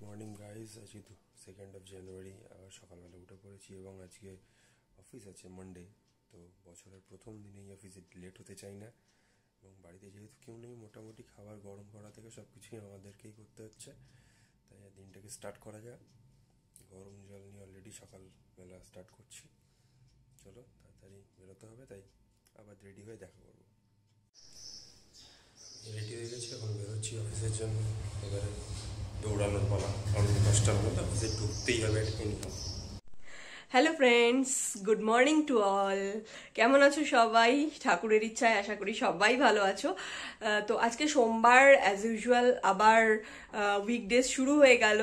Good morning guys. आज के 2 January are सकालबेला उठे पड़े और आज के अफिस आज मंडे तो बचर प्रथम दिन ही अफिस लेट होते चाहिए और बाड़ीते जेहेतु क्यों नहीं मोटामुटी खाबार गरम करा थेके सबकिछुई आमादेरकेई करते होच्छे। ताई दिनटाके स्टार्ट करा जाक। गरम जल निये अलरेडी सकालबेला स्टार्ट करछि। चलो ताड़ाताड़ी बेरोते होबे ताई आबार रेडी होये देखा करब। रेडी होये गेछि एखन बेर होच्छी अफिसेर जन्य। एबारे दौड़ानोर पाला काরণ 10টার মধ্যে অফিসে ঢুকতেই হবে। Hello friends, good morning to all. কেমন আছো সবাই? ঠাকুরের ইচ্ছায় আশা করি সবাই ভালো আছো। তো আজকে সোমবার অ্যাজ ইউজুয়াল আবার উইকডেজ শুরু হয়ে গেল।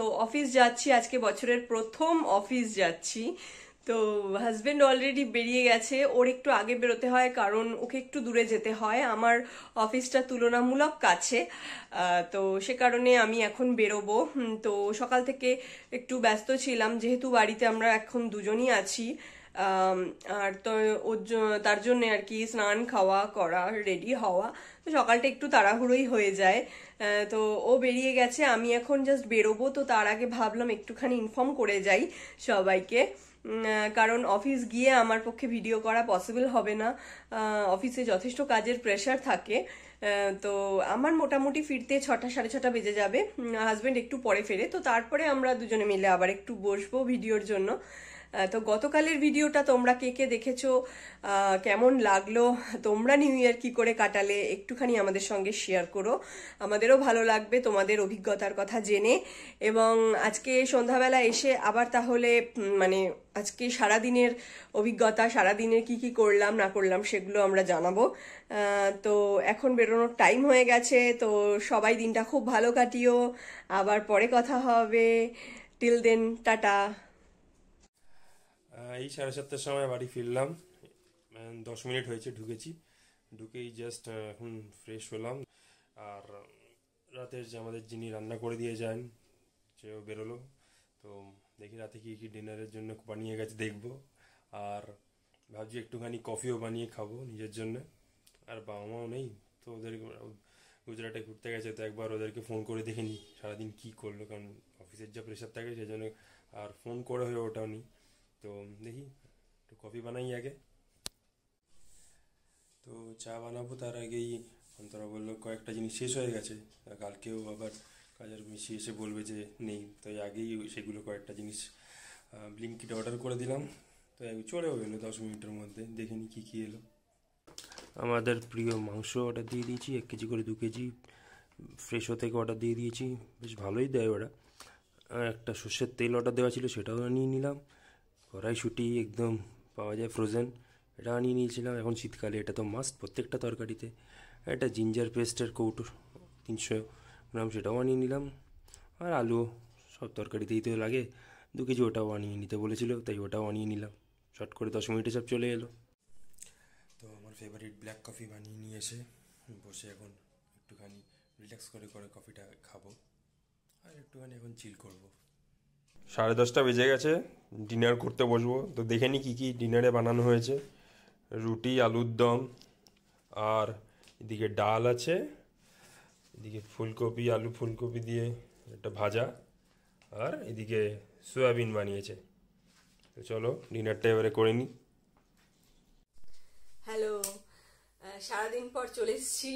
তো অফিস যাচ্ছি, আজকে বছরের প্রথম অফিস যাচ্ছি। তো হাজব্যান্ড অলরেডি বেরিয়ে গেছে। ওর একটু আগে বেরোতে হয় কারণ ওকে একটু দূরে যেতে হয়, আমার অফিসটা তুলনামূলক কাছে। তো সে কারণে আমি এখন বেরোবো। তো সকাল থেকে একটু ব্যস্ত ছিলাম যেহেতু বাড়িতে আমরা এখন দুজনই আছি। আর তো তার জন্য আর কি স্নান খাওয়া করা রেডি হওয়া তো সকালটা একটু তাড়াহুড়োই হয়ে যায়। তো ও বেরিয়ে গেছে, আমি এখন জাস্ট বেরোবো। তো তার আগে ভাবলাম একটুখানি ইনফর্ম করে যাই সবাইকে, কারণ অফিস গিয়ে আমার পক্ষে ভিডিও করা পসিবল হবে না। অফিসে যথেষ্ট কাজের প্রেশার থাকে। তো আমার মোটামুটি ফিরতে 6টা সাড়ে 6টা বেজে যাবে। হাজব্যান্ড একটু পরে ফেরে, তো তারপরে আমরা দুজনে মিলে আবার একটু বসবো ভিডিওর জন্য। তো গতকালের ভিডিওটা তোমরা কে কে দেখেছো, কেমন লাগলো, তোমরা নিউ ইয়ার কি করে কাটালে একটুখানি আমাদের সঙ্গে শেয়ার করো। আমাদেরও ভালো লাগবে তোমাদের অভিজ্ঞতার কথা জেনে। এবং আজকে সন্ধ্যাবেলা এসে আবার তাহলে মানে আজকে সারাদিনের অভিজ্ঞতা, সারাদিনের কি কি করলাম না করলাম সেগুলো আমরা জানাবো। তো এখন বেরোনোর টাইম হয়ে গেছে। তো সবাই দিনটা খুব ভালো কাটিও, আবার পরে কথা হবে। Till then tata. এই 7:30 समय बाड़ी फिरलाम, 10 मिनट होयेछे ढुकेछि। ढुकेई जस्ट एखन फ्रेश होलाम और रातेर जे आमादेर जिनि रान्ना करे दिये जान सेओ बेरोलो। तो देखि राते कि कि डिनारेर जोन्नो बानिये गेछे देखबो और भाबछि एकटुखानि कफिओ बानिये खाबो निजेर जोन्नो। और बाबा माओ नेই तो ओদের गुजराटे घुरते गेছে, तो एकबार ओদেরকে फोन करे देखे नि सारा दिन कि करलो, कारण अफिसेर जे प्रेसार थाके सेजोन्नो और फोन करे हये ओटाও नि। तो देखी तो कफी बनाई आगे तो चा बनाबो तार आगे अंतरा बोलो कयेकटा जिनिस शेष हो गेছে, कल के आबार काजर मिशिए एसे बोलबे जे नेই, तो आगेई सेगुलो कयेकटा जिनिस ब्लिंकिट अर्डर करे दिलाम। तो चलेও এলো 10 মিনিটের মধ্যে, দেখে নি কি কি এলো। আমাদের প্রিয় মাংস অর্ডার দিয়ে দিয়েছি 1 কেজি করে 2 কেজি। ফ্রেশ হতে অর্ডার দিয়ে দিয়েছি, বেশ ভালোই দেয় ওরা। একটা সরষের তেল অর্ডার দেওয়া ছিল সেটাও নিয়ে নিলাম। কড়াইশুটি একদম পাওয়া যায় ফ্রোজেন, এটা আনিয়ে নিয়েছিলাম। এখন শীতকালে এটা তো মাস্ট প্রত্যেকটা তরকারিতে। একটা জিঞ্জার পেস্টের কৌটো 300 গ্রাম সেটাও আনিয়ে নিলাম। আর আলু সব তরকারিতেই তো লাগে, 2 কেজি ওটাও আনিয়ে নিতে বলেছিল তাই ওটাও আনিয়ে নিলাম। শর্ট করে 10 মিনিটে সব চলে এলো। তো আমার ফেভারিট ব্ল্যাক কফি বানিয়ে নিয়ে এসে বসে এখন একটুখানি রিল্যাক্স করে করে কফিটা খাবো আর একটুখানি এখন চিল করবো। 10:30 বেজে গেছে, ডিনার করতে বসবো। তো দেখে নি কী কী ডিনারে বানানো হয়েছে। রুটি আলুর দম আর এদিকে ডাল আছে, এদিকে ফুলকপি আলু ফুলকপি দিয়ে একটা ভাজা আর এদিকে সয়াবিন বানিয়েছে। তো চলো ডিনারটা এবারে করে নিই। হ্যালো, সারাদিন পর চলে এসেছি।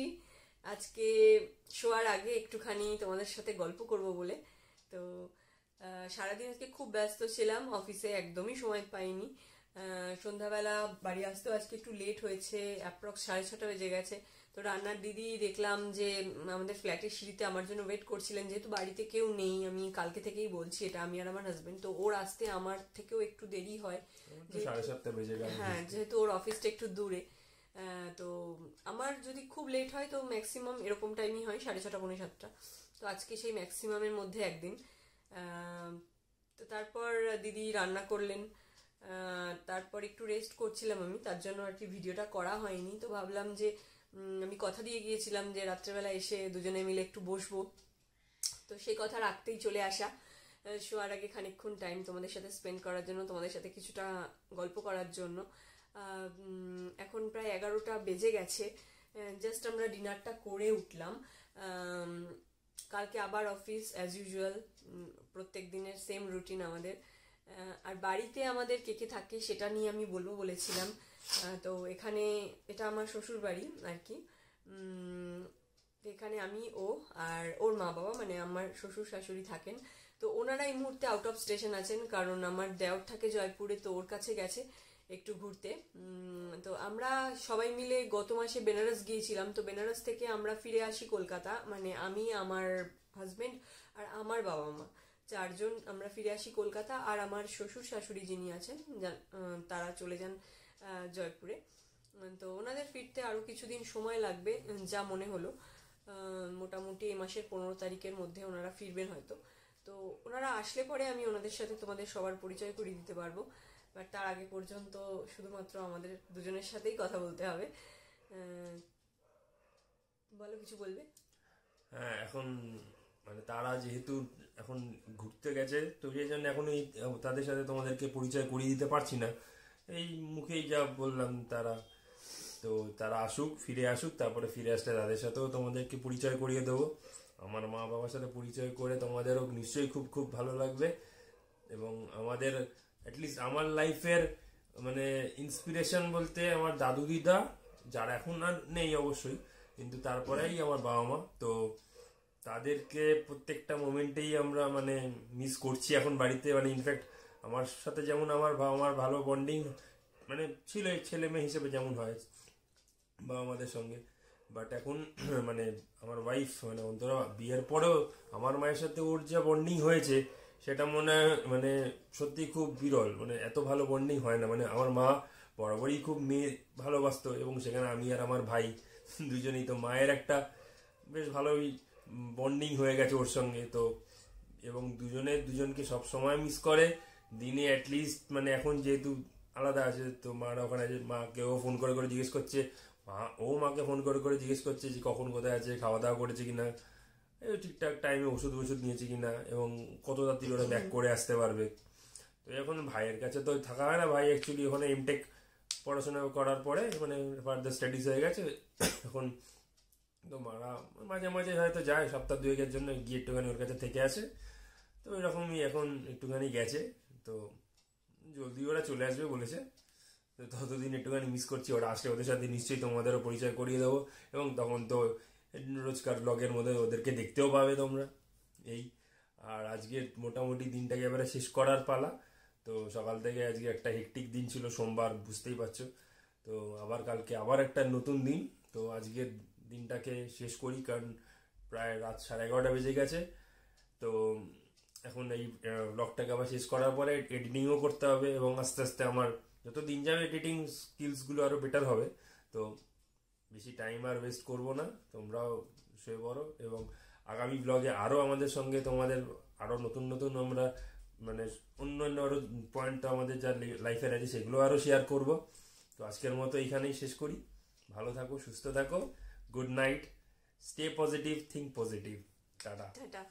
আজকে শোয়ার আগে একটুখানি তোমাদের সাথে গল্প করব বলে। তো সারাদিন আজকে খুব ব্যস্ত ছিলাম, অফিসে একদমই সময় পাইনি। সন্ধ্যাবেলা বাড়ি আসতেও আজকে একটু লেট হয়েছে, অ্যাপ্রক্স 6:30 বেজে গেছে। তো রান্নার দিদি দেখলাম যে আমাদের ফ্ল্যাটের সিঁড়িতে আমার জন্য ওয়েট করছিলেন, যেহেতু বাড়িতে কেউ নেই। আমি কালকে থেকেই বলছি এটা, আমি আর আমার হাজবেন্ড। তো ওর আসতে আমার থেকেও একটু দেরি হয়, 7:30 বেজে গেছে। হ্যাঁ, যেহেতু ওর অফিসটা একটু দূরে। তো আমার যদি খুব লেট হয় তো ম্যাক্সিমাম এরকম টাইমই হয়, 6:30 পৌনে 7টা। তো আজকে সেই ম্যাক্সিমামের মধ্যে একদিন। তো তারপর দিদি রান্না করলেন, তারপর একটু রেস্ট করছিলাম আমি, তার জন্য আর কি ভিডিওটা করা হয়নি। তো ভাবলাম যে আমি কথা দিয়ে গিয়েছিলাম যে রাত্রেবেলা এসে দুজনে মিলে একটু বসবো, তো সেই কথা রাখতেই চলে আসা। শোয়ার আগে খানিকক্ষণ টাইম তোমাদের সাথে স্পেন্ড করার জন্য, তোমাদের সাথে কিছুটা গল্প করার জন্য। এখন প্রায় 11টা বেজে গেছে। জাস্ট আমরা ডিনারটা করে উঠলাম, कल के आबार ऑफिस एज यूजुअल प्रत्येक दिनेर सेम रूटीन आमादेर और बाड़ीते आमादेर के के थाके सेटा निये आमी बोलबो बोलेछिलाम तो एखाने एटा आमार शोशुर बाड़ी आर कि एखाने आमी ओ आर ओर मा बाबा माने आमार शोशुर शाशुड़ी थाकेन तो ओनारा एई मुहूर्ते आउट अफ स्टेशन आछेन कारण आमार देवर थाके जयपुरे तो ओर काछे गेछे एकटू घुरते तो आमरा सबाई मिले गत मासे बेनारस गियेछिलाम तो बेनारस थेके आमरा फिरे आसि कलकाता माने आमी आमार हाजबेंड और आमार बाबा मा चार जन आमरा फिरे आसि कलकाता और आमार शोशुर शाशुड़ी जिनि आछेन तारा चले जान जयपुरे तो ओनादेर फिरते आरो किछुदिन समय लागबे जा मने हलो मोटामुटी ए मासेर 15 तारिखेर मध्ये ओनारा फिरबेन हयतो तो ओनारा आसले परे आमी ओनादेर साथे तोमादेर सबार परिचय करिये दिते पारबो बाट तार आगे पर्यन्त शुधुमात्र आमादेर दुजोनेर साथेई कथा बोलते हबे बोलो किछु बोलबे हाँ एखन माने तारा जेहेतु एखन घुरते गेছে তো এই জন্য এখনই তাদের সাথে তোমাদেরকে পরিচয় করিয়ে দিতে পারছি না এই মুখেই যা বললাম তারা তো তারা আসুক ফিরে আসুক তারপরে ফিরে আসলে তাদের সাথেও তোমাদেরকে পরিচয় করিয়ে দেব আমার মা বাবার সাথে পরিচয় করে তোমাদেরও নিশ্চয়ই খুব খুব ভালো লাগবে এবং আমাদের एटलिस्ट आमार लाइफेर माने इन्सपिरेशन बोलते आमार दादू दिदा जारा एखोन आर नेई अवश्यई किन्तु तारपरेई आमार बाबा मा तो तादेरके प्रत्येकटा मोमेंटेई आमरा माने मिस करछि एखोन बाड़ीते माने इनफैक्ट आमार साथे जेमन आमार बाबा मार भालो बन्डिंग माने छिलो छेले मेये हिसेबे जेमन हय बाबा मादेर संगे बाट एखोन माने आमार वाइफ माने अन्तरा बियेर परेओ आमार मायेर साथे ओर जे बन्डिंग हयेछे সেটা মনে মানে সত্যি খুব বিরল মানে এত ভালো বন্ডিং হয় না মানে আমার মা বরাবরই খুব মেয়ে ভালোবাসতো এবং সেখানে আমি আর আমার ভাই দুজনেই তো মায়ের একটা বেশ ভালোই বন্ডিং হয়ে গেছে ওর সঙ্গে তো এবং দুজনে দুজনকে সব সময় মিস করে দিনে অ্যাট লিস্ট মানে এখন যেহেতু আলাদা আছে তো মারা ওখানে আছে মাকেও ফোন করে করে জিজ্ঞেস করছে মা ও মাকে ফোন করে করে জিজ্ঞেস করছে যে কখন কোথায় আছে খাওয়া দাওয়া করেছে কিনা ঠিকঠাক টাইমে ওষুধ ওষুধ নিয়েছে কিনা এবং কত রাত্রি ওরা ব্যাক করে আসতে পারবে তো এখন ভাইয়ের কাছে তো থাকা হয় না ভাই অ্যাকচুয়ালি ওখানে এমটেক পড়াশোনা করার পরে মানে ফার্দার স্টাডিজ হয়ে গেছে এখন তো মারা মাঝে মাঝে হয়তো যায় সপ্তাহ দুয়েকের জন্য গিয়ে একটুখানি ওর কাছে থেকে আসে তো এরকমই এখন একটুখানি গেছে তো জলদি ওরা চলে আসবে বলেছে তো ততদিন একটুখানি মিস করছি ওরা আসলে ওদের সাথে নিশ্চয়ই তোমাদেরও পরিচয় করিয়ে দেবো এবং তখন তো रोजकार ब्लगर मध्य वो के देखते पा तुम्हारा यही और आज के मोटामुटी दिन टाइम शेष करार पाला तो सकाल आज के एक हेक्टिक दिन छिल सोमवार बुझते ही पारछो तो आबार कल के आबार एक नतून दिन तो आज के दिन के शेष करी कारण प्राय रात 11:30 बेजे गेछे तो एखन एई ब्लगटाके आबार शेष करार परे एडिटिंगओ करते होबे एबं आस्ते आस्ते आमार जत दिन जाबे एडिटिंग स्किल्सगुलो आरो बेटार होबे तो बेशी टाइम और वेस्ट करब ना तुम्हराओ शुए पड़ो एवं आगामी ब्लगे आरो संगे तुम्हारे आरो नतून नतून आमरा माने अन्यान्य आरो पॉइंट आमादेर जा लाइफेर आछे सेगुलो आरो शेयर करब तो आजकेर मतो एखानेई शेष करी भालो थाको सुस्थ थाको good night stay positive think positive Tata.